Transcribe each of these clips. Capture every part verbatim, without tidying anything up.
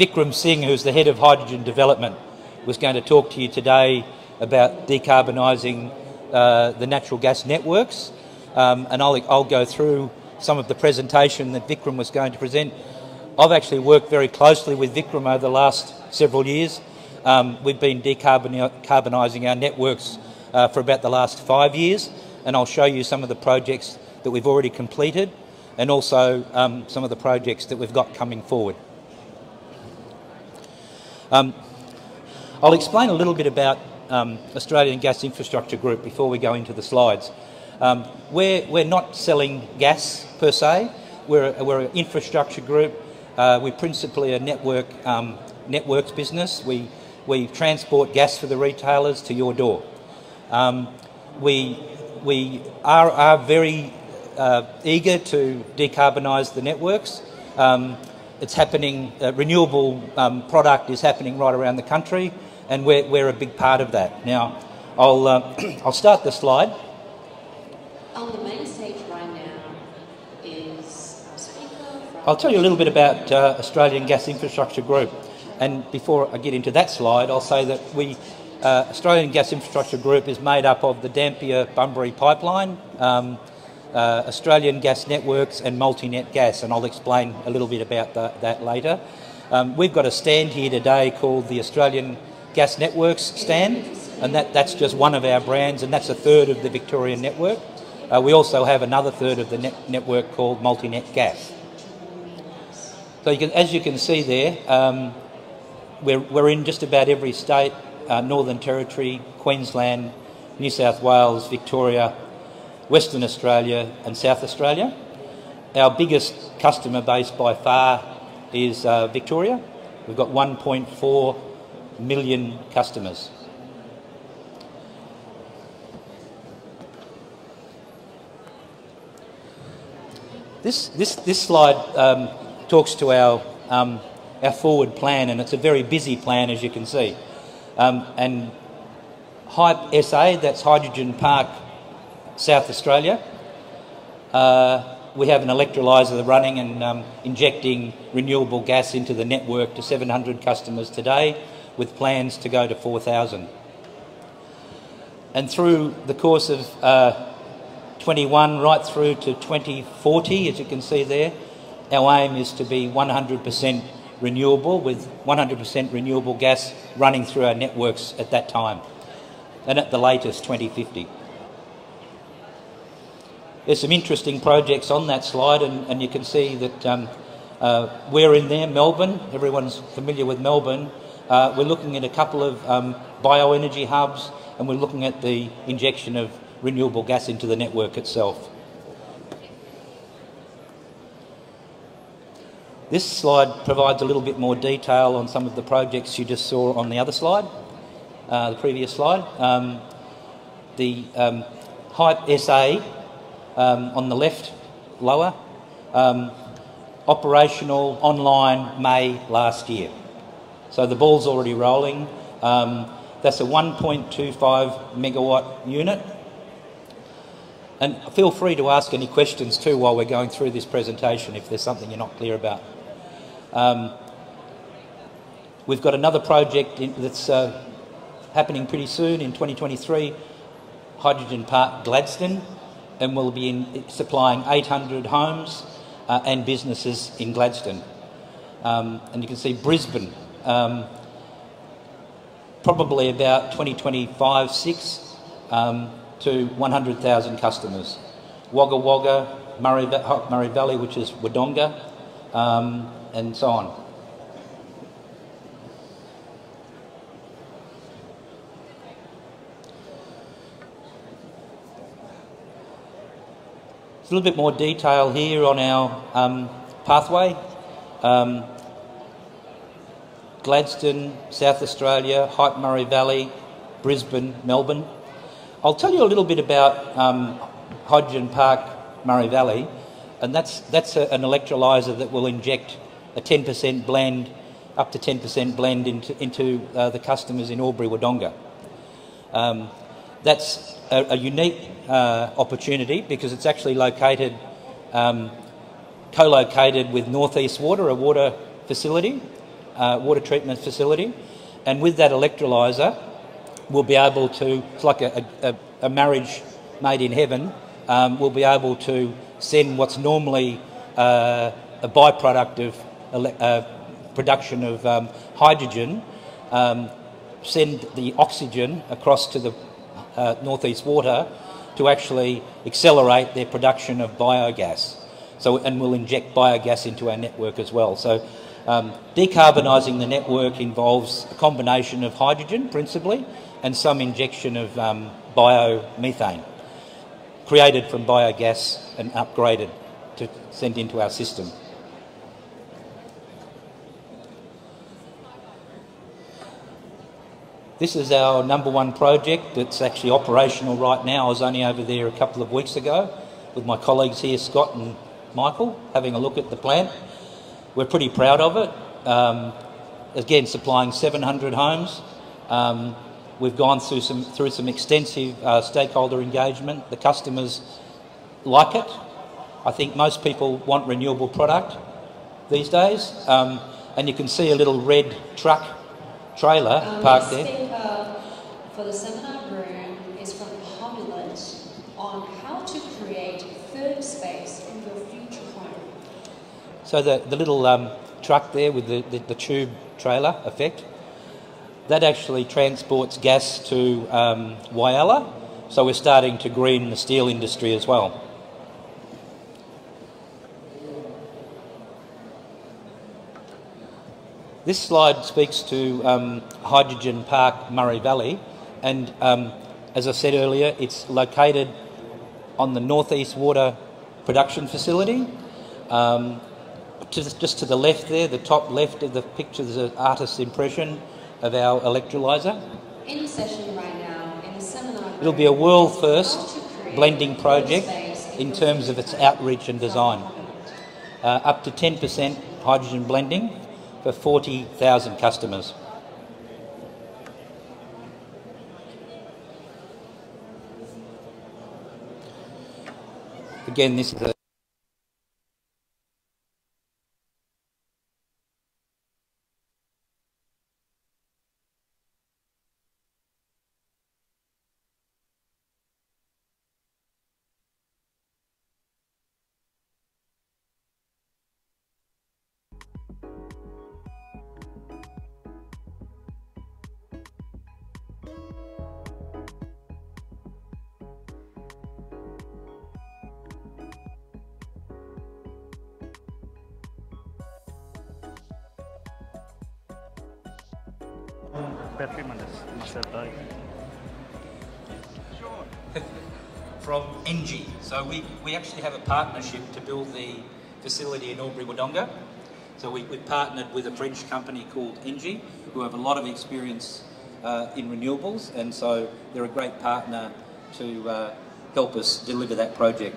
Vikram Singh, who's the head of hydrogen development, was going to talk to you today about decarbonising uh, the natural gas networks. Um, and I'll, I'll go through some of the presentation that Vikram was going to present. I've actually worked very closely with Vikram over the last several years. Um, we've been decarbonising our networks uh, for about the last five years, and I'll show you some of the projects that we've already completed and also um, some of the projects that we've got coming forward. Um, I'll explain a little bit about um, Australian Gas Infrastructure Group before we go into the slides. Um, we're, we're not selling gas per se, we're, a, we're an infrastructure group, uh, we're principally a network, um, networks business. We, we transport gas for the retailers to your door. Um, we, we are, are very uh, eager to decarbonise the networks. Um, it's happening, uh, renewable um, product is happening right around the country, and we're, we're a big part of that. Now, I'll, uh, I'll start the slide. On the main stage right now is our speaker. I'll tell you a little bit about uh, Australian Gas Infrastructure Group, and before I get into that slide, I'll say that we, uh, Australian Gas Infrastructure Group is made up of the Dampier-Bunbury pipeline, um, uh, Australian Gas Networks and Multinet Gas, and I'll explain a little bit about the, that later. Um, we've got a stand here today called the Australian Gas Networks stand, and that, that's just one of our brands, and that's a third of the Victorian network. Uh, we also have another third of the net network called Multinet Gas. So you can, as you can see there, um, we're, we're in just about every state, uh, Northern Territory, Queensland, New South Wales, Victoria, Western Australia and South Australia. Our biggest customer base by far is uh, Victoria. We've got one point four million customers. This, this, this slide um, talks to our, um, our forward plan, and it's a very busy plan, as you can see. Um, and Hype S A, that's Hydrogen Park South Australia. Uh, we have an electrolyser running and um, injecting renewable gas into the network to seven hundred customers today, with plans to go to four thousand. And through the course of uh, twenty-one right through to twenty forty, as you can see there, our aim is to be one hundred percent renewable, with one hundred percent renewable gas running through our networks at that time, and at the latest twenty fifty. There's some interesting projects on that slide, and, and you can see that um, uh, we're in there, Melbourne, everyone's familiar with Melbourne. Uh, we're looking at a couple of um, bioenergy hubs, and we're looking at the injection of renewable gas into the network itself. This slide provides a little bit more detail on some of the projects you just saw on the other slide, uh, the previous slide. Um, the um, Hype S A um, on the left, lower, um, operational online May last year. So the ball's already rolling. Um, that's a one point two five megawatt unit. And feel free to ask any questions too while we're going through this presentation if there's something you're not clear about. Um, we've got another project in, that's uh, happening pretty soon in twenty twenty-three, Hydrogen Park Gladstone, and we'll be in, supplying eight hundred homes uh, and businesses in Gladstone. Um, and you can see Brisbane, um, probably about twenty twenty-five to twenty-six. Um, to one hundred thousand customers. Wagga Wagga, Murray, Murray Valley, which is Wodonga, um, and so on. There's a little bit more detail here on our um, pathway. Um, Gladstone, South Australia, Hype Murray Valley, Brisbane, Melbourne. I'll tell you a little bit about um, Hydrogen Park Murray Valley, and that's, that's a, an electrolyser that will inject a ten percent blend, up to ten percent blend into, into uh, the customers in Albury-Wodonga. Um, that's a, a unique uh, opportunity because it's actually located, um, co-located with Northeast Water, a water facility, uh, water treatment facility. And with that electrolyser, we'll be able to, it's like a, a, a marriage made in heaven, um, we'll be able to send what's normally uh, a byproduct of uh, production of um, hydrogen, um, send the oxygen across to the uh, Northeast Water to actually accelerate their production of biogas. So, and we'll inject biogas into our network as well. So um, decarbonising the network involves a combination of hydrogen, principally, and some injection of um, biomethane, created from biogas and upgraded to send into our system. This is our number one project that's actually operational right now. I was only over there a couple of weeks ago with my colleagues here, Scott and Michael, having a look at the plant. We're pretty proud of it. Um, again, supplying seven hundred homes. Um, we've gone through some, through some extensive uh, stakeholder engagement. The customers like it. I think most people want renewable product these days. Um, and you can see a little red truck trailer um, parked there. For the seminar room is from Homelet on how to create third space in your future home. So the, the little um, truck there with the, the, the tube trailer effect, that actually transports gas to um, Wyalla, so we're starting to green the steel industry as well. This slide speaks to um, Hydrogen Park Murray Valley, and um, as I said earlier, it's located on the Northeast Water production facility. Um, to, just to the left there, the top left of the picture, there's an artist's impression of our electrolyser. In session right now, in the seminar, it'll be a world first blending project in terms of its outreach and design. Uh, up to ten percent hydrogen blending for forty thousand customers. Again, this is a from Engie. So we, we actually have a partnership to build the facility in Albury-Wodonga. So we, we partnered with a French company called Engie, who have a lot of experience uh, in renewables, and so they're a great partner to uh, help us deliver that project.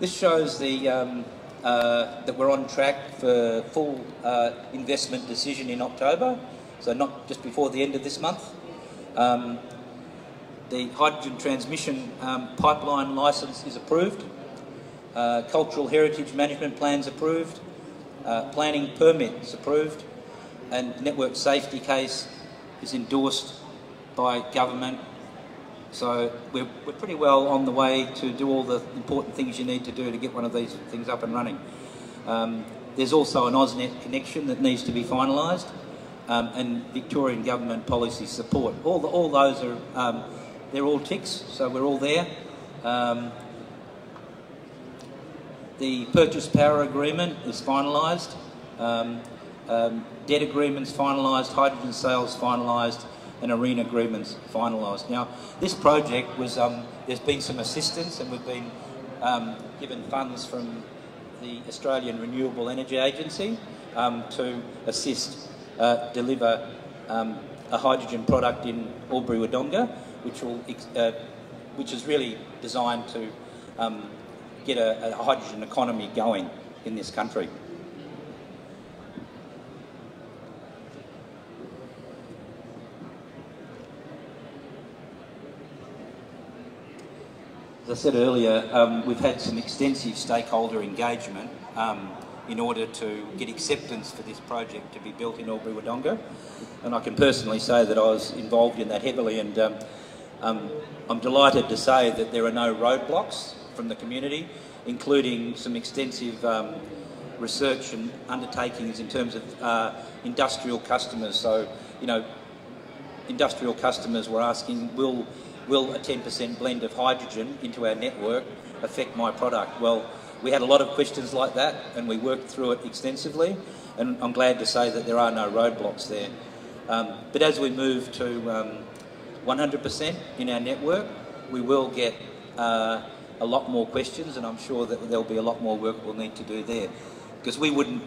This shows the um, Uh, that we're on track for full uh, investment decision in October, so not just before the end of this month. Um, the hydrogen transmission um, pipeline licence is approved, uh, cultural heritage management plans approved, uh, planning permits approved, and network safety case is endorsed by government. So we're, we're pretty well on the way to do all the important things you need to do to get one of these things up and running. Um, there's also an AusNet connection that needs to be finalised, um, and Victorian government policy support. All, the, all those are, um, they're all ticks, so we're all there. Um, the purchase power agreement is finalised, um, um, debt agreements finalised, hydrogen sales finalised, and ARENA agreements finalised. Now, this project was, um, there's been some assistance, and we've been um, given funds from the Australian Renewable Energy Agency um, to assist uh, deliver um, a hydrogen product in Albury-Wodonga, which will, uh, which is really designed to um, get a, a hydrogen economy going in this country. I said earlier, um, we've had some extensive stakeholder engagement um, in order to get acceptance for this project to be built in Albury-Wodonga. And I can personally say that I was involved in that heavily, and um, um, I'm delighted to say that there are no roadblocks from the community, including some extensive um, research and undertakings in terms of uh, industrial customers. So, you know, industrial customers were asking, will, will a ten percent blend of hydrogen into our network affect my product? Well, we had a lot of questions like that, and we worked through it extensively, and I'm glad to say that there are no roadblocks there. Um, but as we move to um, one hundred percent in our network, we will get uh, a lot more questions, and I'm sure that there'll be a lot more work we'll need to do there, because we wouldn't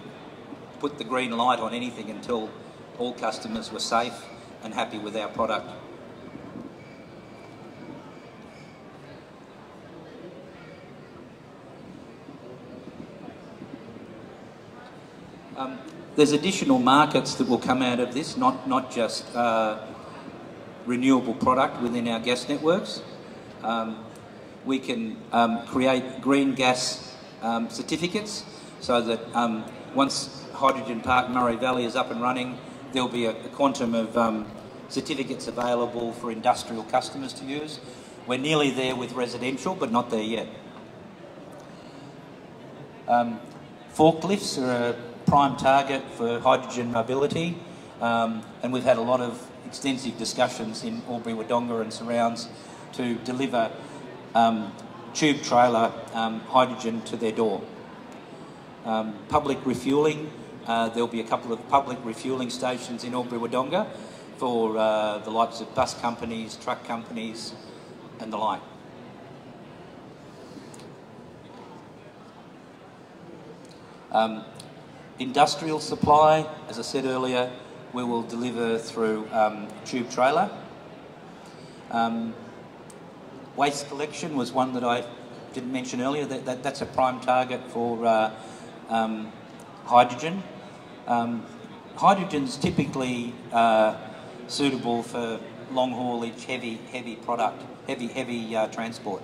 put the green light on anything until all customers were safe and happy with our product. Um, there's additional markets that will come out of this, not, not just uh, renewable product within our gas networks. Um, we can um, create green gas um, certificates, so that um, once Hydrogen Park Murray Valley is up and running, there'll be a, a quantum of um, certificates available for industrial customers to use. We're nearly there with residential, but not there yet. Um, forklifts are a prime target for hydrogen mobility, um, and we've had a lot of extensive discussions in Albury-Wodonga and surrounds to deliver um, tube trailer um, hydrogen to their door. Um, public refuelling, uh, there'll be a couple of public refuelling stations in Albury-Wodonga for uh, the likes of bus companies, truck companies and the like. Um, Industrial supply, as I said earlier, we will deliver through um, tube trailer. Um, waste collection was one that I didn't mention earlier. That, that, that's a prime target for uh, um, hydrogen. Um, hydrogen's typically uh, suitable for long haulage, heavy, heavy product, heavy, heavy uh, transport.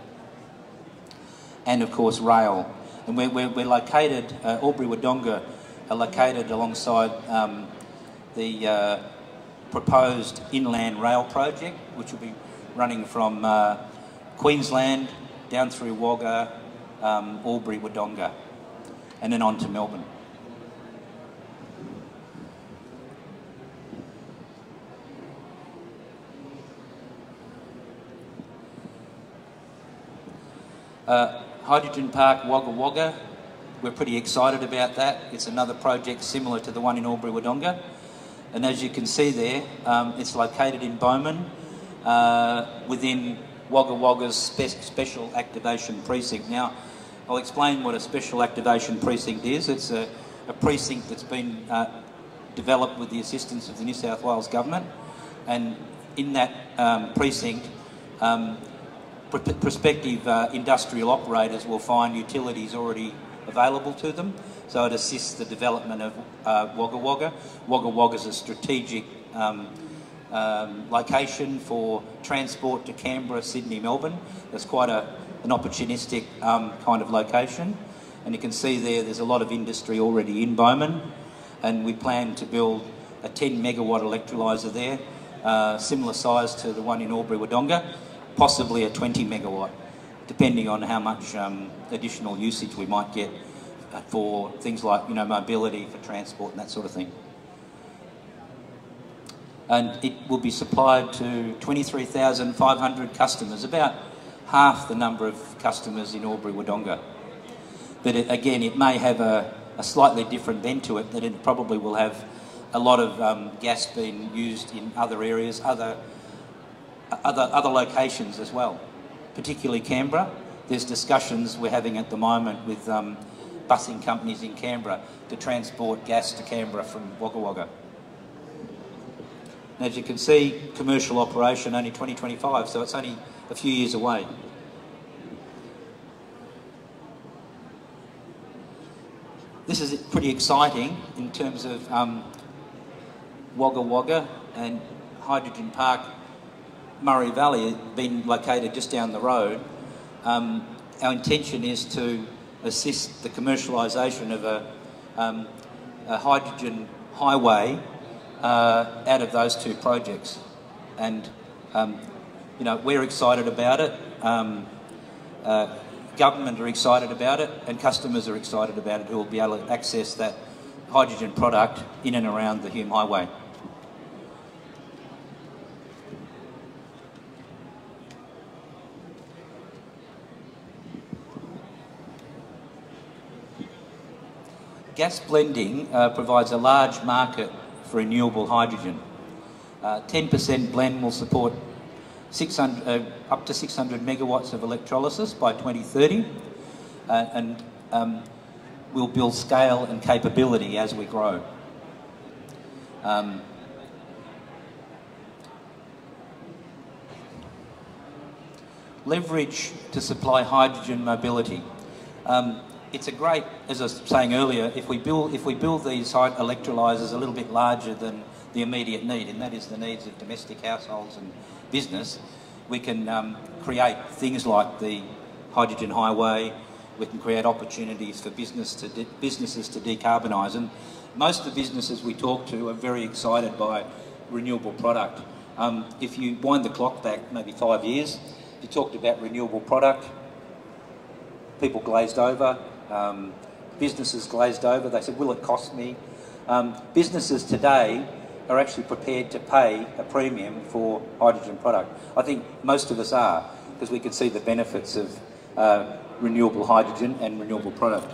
And of course, rail. And we're, we're, we're located, uh, Albury-Wodonga, are located alongside um, the uh, proposed inland rail project, which will be running from uh, Queensland down through Wagga, um, Albury-Wodonga, and then on to Melbourne. Uh, Hydrogen Park Wagga Wagga. We're pretty excited about that. It's another project similar to the one in Albury-Wodonga. And as you can see there, um, it's located in Bowman, uh, within Wagga Wagga's spe- special activation precinct. Now, I'll explain what a special activation precinct is. It's a, a precinct that's been uh, developed with the assistance of the New South Wales government. And in that um, precinct, um, pr prospective uh, industrial operators will find utilities already available to them, so it assists the development of uh, Wagga Wagga. Wagga Wagga is a strategic um, um, location for transport to Canberra, Sydney, Melbourne. It's quite a, an opportunistic um, kind of location, and you can see there there's a lot of industry already in Bowman, and we plan to build a ten megawatt electrolyser there, uh, similar size to the one in Albury-Wodonga, possibly a twenty megawatt. Depending on how much um, additional usage we might get for things like, you know, mobility, for transport and that sort of thing. And it will be supplied to twenty-three thousand five hundred customers, about half the number of customers in Albury-Wodonga. But it, again, it may have a, a slightly different bend to it, that it probably will have a lot of um, gas being used in other areas, other, other, other locations as well. Particularly Canberra. There's discussions we're having at the moment with um, busing companies in Canberra to transport gas to Canberra from Wagga Wagga. And as you can see, commercial operation only twenty twenty-five, so it's only a few years away. This is pretty exciting in terms of um, Wagga Wagga and Hydrogen Park Murray Valley, being located just down the road. um, our intention is to assist the commercialisation of a, um, a hydrogen highway uh, out of those two projects. And, um, you know, we're excited about it. Um, uh, government are excited about it, and customers are excited about it, who will be able to access that hydrogen product in and around the Hume Highway. Gas blending uh, provides a large market for renewable hydrogen. Uh, ten percent blend will support six hundred, uh, up to six hundred megawatts of electrolysis by twenty thirty, uh, and um, we'll build scale and capability as we grow. Um, leverage to supply hydrogen mobility. Um, It's a great, as I was saying earlier, if we build, if we build these electrolysers a little bit larger than the immediate need, and that is the needs of domestic households and business, we can um, create things like the hydrogen highway. We can create opportunities for business to de businesses to decarbonise. And most of the businesses we talk to are very excited by renewable product. Um, if you wind the clock back maybe five years, if you talked about renewable product, people glazed over. Um, businesses glazed over. They said, will it cost me? Um, businesses today are actually prepared to pay a premium for hydrogen product. I think most of us are, because we can see the benefits of uh, renewable hydrogen and renewable product.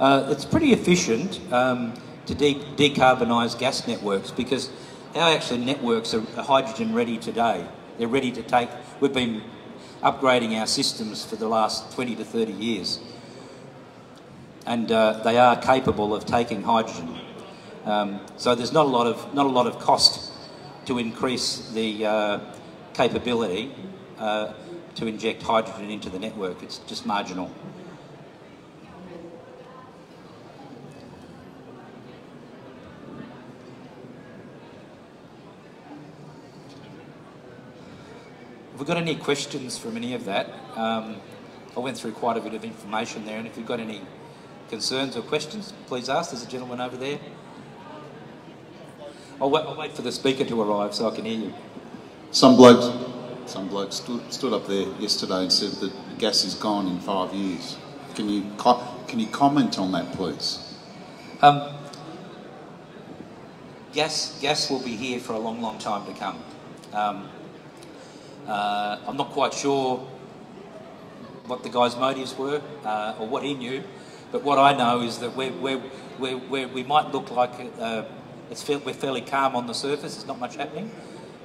Uh, it's pretty efficient um, to de decarbonise gas networks, because our actual networks are hydrogen ready today. They're ready to take, we've been upgrading our systems for the last twenty to thirty years. And uh, they are capable of taking hydrogen. Um, so there's not a lot of, not a lot of cost to increase the uh, capability uh, to inject hydrogen into the network. It's just marginal. If we've got any questions from any of that, um, I went through quite a bit of information there, and if you've got any concerns or questions, please ask. There's a gentleman over there. I'll wait, I'll wait for the speaker to arrive so I can hear you. Some bloke, some bloke stood, stood up there yesterday and said that gas is gone in five years. Can you, co can you comment on that, please? Um, gas, gas will be here for a long, long time to come. Um, Uh, I'm not quite sure what the guy's motives were uh, or what he knew, but what I know is that we're, we're, we're, we're, we might look like uh, it's fa we're fairly calm on the surface, there's not much happening,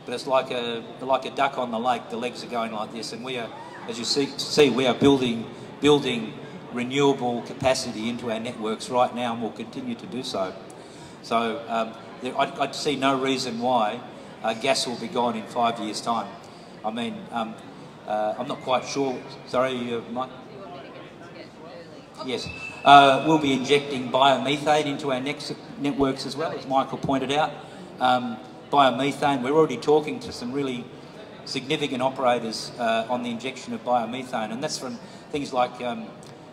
but it's like a, like a duck on the lake, the legs are going like this, and we are, as you see, see we are building, building renewable capacity into our networks right now, and we'll continue to do so. So um, there, I, I see no reason why uh, gas will be gone in five years' time. I mean, um, uh, I'm not quite sure. Sorry, uh, Mike? Yes. Uh, we'll be injecting biomethane into our next networks as well, as Michael pointed out. Um, biomethane, we're already talking to some really significant operators uh, on the injection of biomethane, and that's from things like um,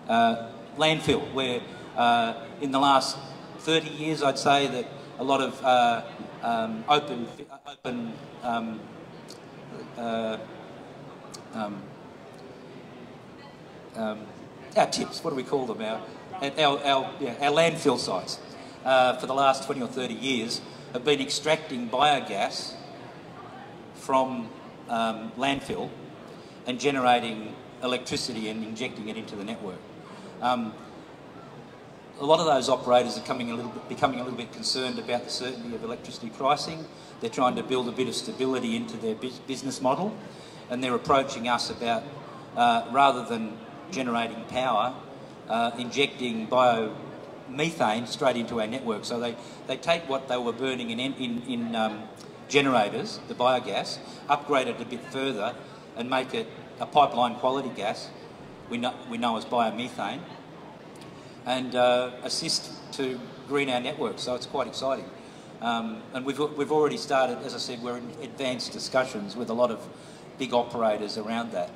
uh, landfill, where uh, in the last thirty years, I'd say that a lot of uh, um, open... open um, Uh, um, um, our tips, what do we call them, our, our, our, yeah, our landfill sites uh, for the last twenty or thirty years have been extracting biogas from um, landfill and generating electricity and injecting it into the network. Um, a lot of those operators are coming a little bit, becoming a little bit concerned about the certainty of electricity pricing. They're trying to build a bit of stability into their business model, and they're approaching us about, uh, rather than generating power, uh, injecting biomethane straight into our network. So they, they take what they were burning in, in, in um, generators, the biogas, upgrade it a bit further and make it a pipeline quality gas, we know, we know as biomethane, and uh, assist to green our network. So it's quite exciting. Um, and we've, we've already started, as I said, we're in advanced discussions with a lot of big operators around that.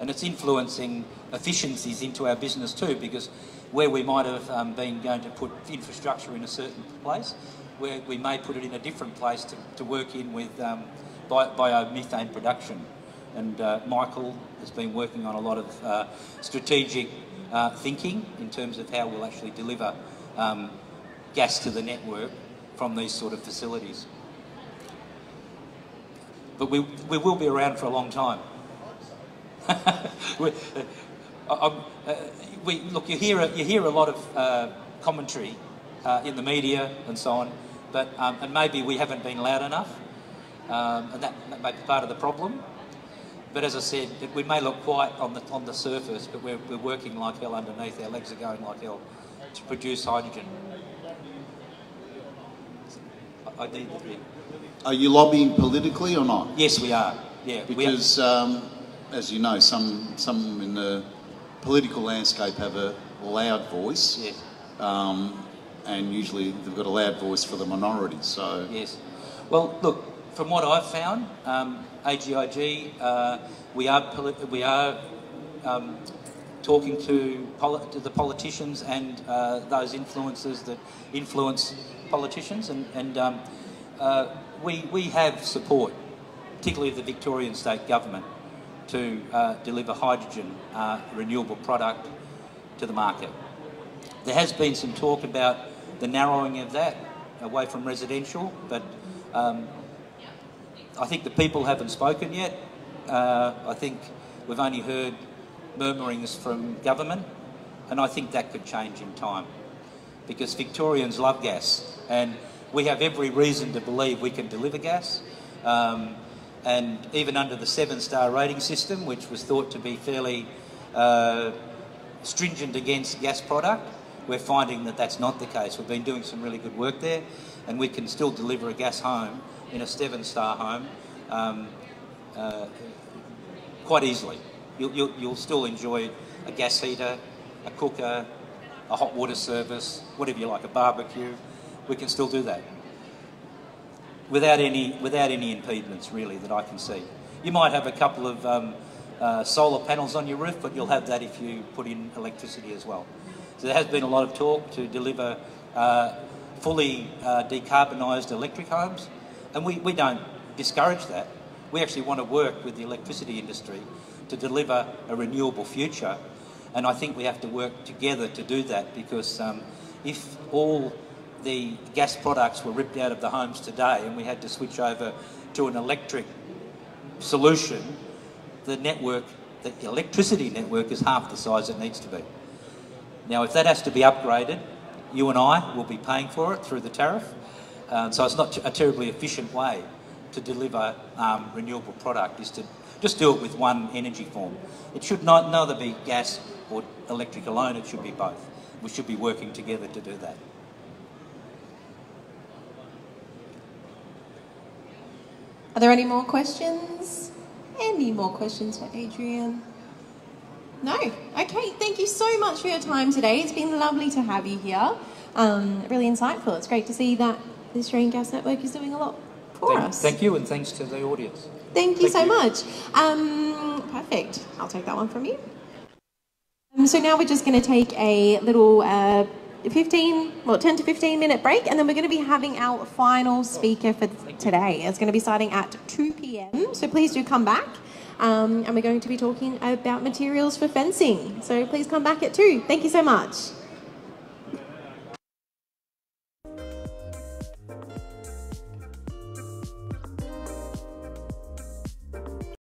And it's influencing efficiencies into our business too, because where we might have um, been going to put infrastructure in a certain place, where we may put it in a different place to, to work in with um, bi biomethane production. And uh, Michael has been working on a lot of uh, strategic uh, thinking in terms of how we'll actually deliver um, gas to the network from these sort of facilities. But we, we will be around for a long time. we, uh, uh, we, look, you hear, you hear a lot of uh, commentary uh, in the media and so on, but, um, and maybe we haven't been loud enough, um, and that, that may be part of the problem. But as I said, we may look quiet on the, on the surface, but we're, we're working like hell underneath. Our legs are going like hell to produce hydrogen. I need the green. Are you lobbying politically or not? Yes, we are. Yeah, because, we are. Um, as you know, some, some in the political landscape have a loud voice. Yes. Um, and usually they've got a loud voice for the minority. So. Yes. Well, look, from what I've found, um, A G I G, uh, we are, we are um, talking to, poli to the politicians and uh, those influencers that influence politicians, and, and um, uh, we, we have support, particularly the Victorian state government, to uh, deliver hydrogen, uh, renewable product to the market. There has been some talk about the narrowing of that away from residential, but um, I think the people haven't spoken yet. Uh, I think we've only heard murmurings from government, and I think that could change in time, because Victorians love gas, and we have every reason to believe we can deliver gas. Um, and even under the seven-star rating system, which was thought to be fairly uh, stringent against gas product, we're finding that that's not the case. We've been doing some really good work there, and we can still deliver a gas home in a seven-star home um, uh, quite easily. You'll, you'll, you'll still enjoy a gas heater, a cooker, a hot water service, whatever you like, a barbecue. We can still do that without any, without any impediments, really, that I can see. You might have a couple of um, uh, solar panels on your roof, but you'll have that if you put in electricity as well. So there has been a lot of talk to deliver uh, fully uh, decarbonised electric homes. And we, we don't discourage that. We actually want to work with the electricity industry to deliver a renewable future. And I think we have to work together to do that, because um, if all the gas products were ripped out of the homes today and we had to switch over to an electric solution, the network, the electricity network, is half the size it needs to be. Now, if that has to be upgraded, you and I will be paying for it through the tariff. Um, so it's not a terribly efficient way to deliver um, renewable product, is to just do it with one energy form. It should not neither be gas or electric alone, it should be both. We should be working together to do that. Are there any more questions? Any more questions for Adrian? No? Okay, thank you so much for your time today. It's been lovely to have you here. Um, really insightful. It's great to see that the Australian Gas Network is doing a lot for thank, us. Thank you, and thanks to the audience. Thank you thank so you. much. Um, perfect. I'll take that one from you. Um, so now we're just going to take a little uh, fifteen, well, ten to fifteen minute break, and then we're going to be having our final speaker for today. It's going to be starting at two p m, so please do come back. Um, and we're going to be talking about materials for fencing. So please come back at two. Thank you so much.